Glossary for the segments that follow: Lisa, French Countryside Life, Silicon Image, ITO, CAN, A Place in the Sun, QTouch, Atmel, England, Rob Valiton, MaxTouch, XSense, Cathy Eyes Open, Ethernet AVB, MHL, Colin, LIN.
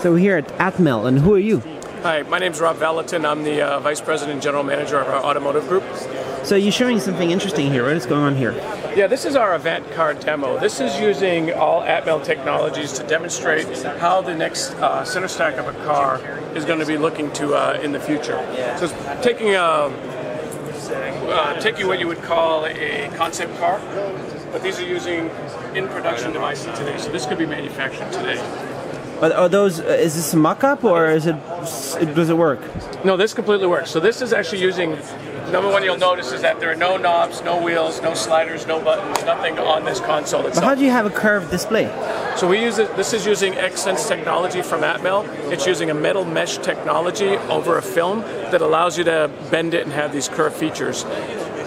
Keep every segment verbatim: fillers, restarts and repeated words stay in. So we're here at Atmel, and who are you? Hi, my name's Rob Valiton. I'm the uh, Vice President and General Manager of our automotive group. So you're showing something interesting here. What is going on here? Yeah, this is our event car demo. This is using all Atmel technologies to demonstrate how the next uh, center stack of a car is going to be looking to uh, in the future. So it's taking, a, uh, taking what you would call a concept car, but these are using in-production devices today, so this could be manufactured today. But are those, uh, is this a mock-up, or is it, does it work? No, this completely works. So this is actually using, number one you'll notice is that there are no knobs, no wheels, no sliders, no buttons, nothing on this console itself. But how do you have a curved display? So we use it, this is using XSense technology from Atmel. It's using a metal mesh technology over a film that allows you to bend it and have these curved features.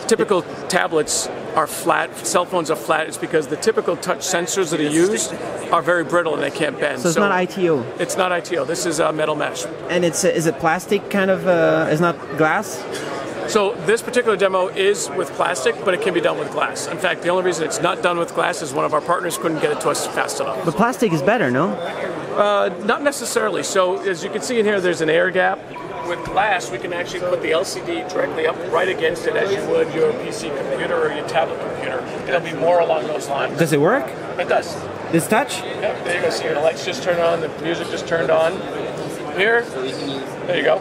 Typical tablets are flat, cell phones are flat. It's because the typical touch sensors that are used are very brittle and they can't bend. So it's so not I T O? It's not I T O, this is a metal mesh. And it's a, is it plastic kind of, uh, it's not glass? So this particular demo is with plastic, but it can be done with glass. In fact, the only reason it's not done with glass is one of our partners couldn't get it to us fast enough. But plastic is better, no? Uh, not necessarily. So as you can see in here, there's an air gap. With glass, we can actually put the L C D directly up right against it as you would your P C computer or your tablet computer. It'll be more along those lines. Does it work? It does. This touch? Yep, there you go. See, the lights just turned on, the music just turned on. Here, there you go.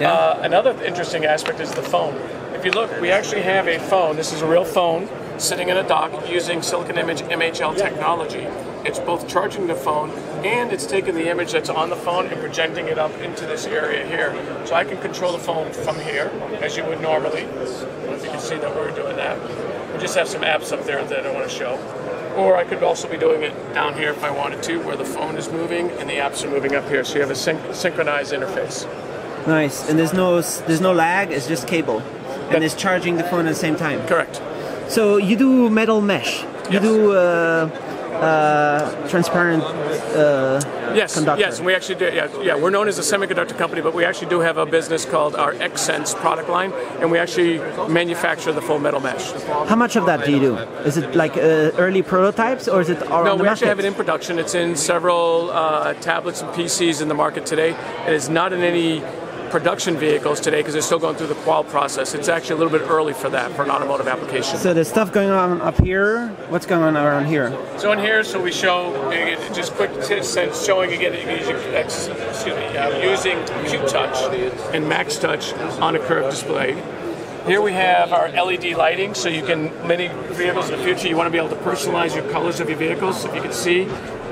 Yeah. Uh, another interesting aspect is the phone. If you look, we actually have a phone. This is a real phone sitting in a dock using Silicon Image M H L technology. It's both charging the phone and it's taking the image that's on the phone and projecting it up into this area here. So I can control the phone from here as you would normally. If you can see that we're doing that. We just have some apps up there that I want to show. Or I could also be doing it down here if I wanted to, where the phone is moving and the apps are moving up here. So you have a synch synchronized interface. Nice. And there's no there's no lag. It's just cable, and that's, it's charging the phone at the same time. Correct. So you do metal mesh. You yes. do uh, uh, transparent uh, yes, conductor. Yes, and we actually do. Yeah, yeah, we're known as a semiconductor company, but we actually do have a business called our XSense product line, and we actually manufacture the full metal mesh. How much of that do you do? Is it like uh, early prototypes, or is it all no, on the market? No, we actually have it in production. It's in several uh, tablets and P Cs in the market today. It is not in any production vehicles today because they're still going through the qual process. It's actually a little bit early for that, for an automotive application. So there's stuff going on up here. What's going on around here? So in here, so we show, just quick tips and showing again, excuse me, using QTouch and maX Touch on a curved display. Here we have our L E D lighting, so you can, many vehicles in the future, you want to be able to personalize your colors of your vehicles. If you can see,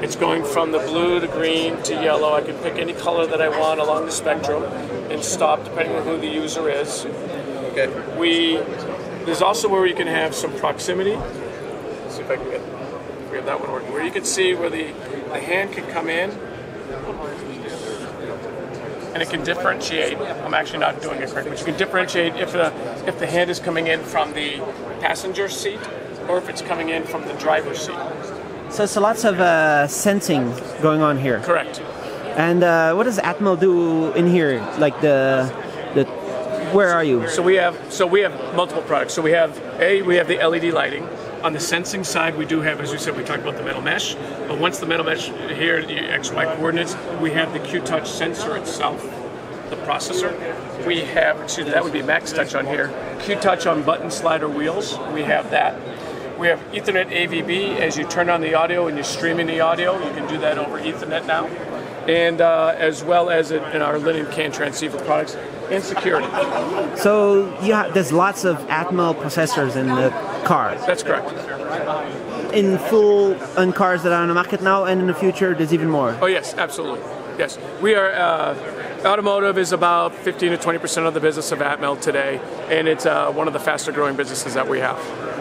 it's going from the blue to green to yellow. I can pick any color that I want along the spectrum and stop depending on who the user is. Okay. We, there's also where you can have some proximity. Let's see if I can get we have that one working. Where you can see where the, the hand can come in. And it can differentiate. I'm actually not doing it correctly, but you can differentiate if the if the hand is coming in from the passenger seat or if it's coming in from the driver's seat. So, so lots of uh, sensing going on here. Correct. And uh, what does Atmel do in here? Like the the where are you? So we have so we have multiple products. So we have a we have the L E D lighting. On the sensing side, we do have, as we said, we talked about the metal mesh. But once the metal mesh here, the X Y coordinates, we have the QTouch sensor itself, the processor. We have, excuse me, that would be maX Touch on here. QTouch on button slider wheels, we have that. We have Ethernet A V B. As you turn on the audio and you're streaming the audio, you can do that over Ethernet now. And uh, as well as in our LIN and CAN transceiver products, and security. So yeah, there's lots of Atmel processors in the car. That's correct. In full, on cars that are on the market now, and in the future, there's even more. Oh yes, absolutely. Yes, we are. Uh, automotive is about fifteen to twenty percent of the business of Atmel today, and it's uh, one of the faster growing businesses that we have.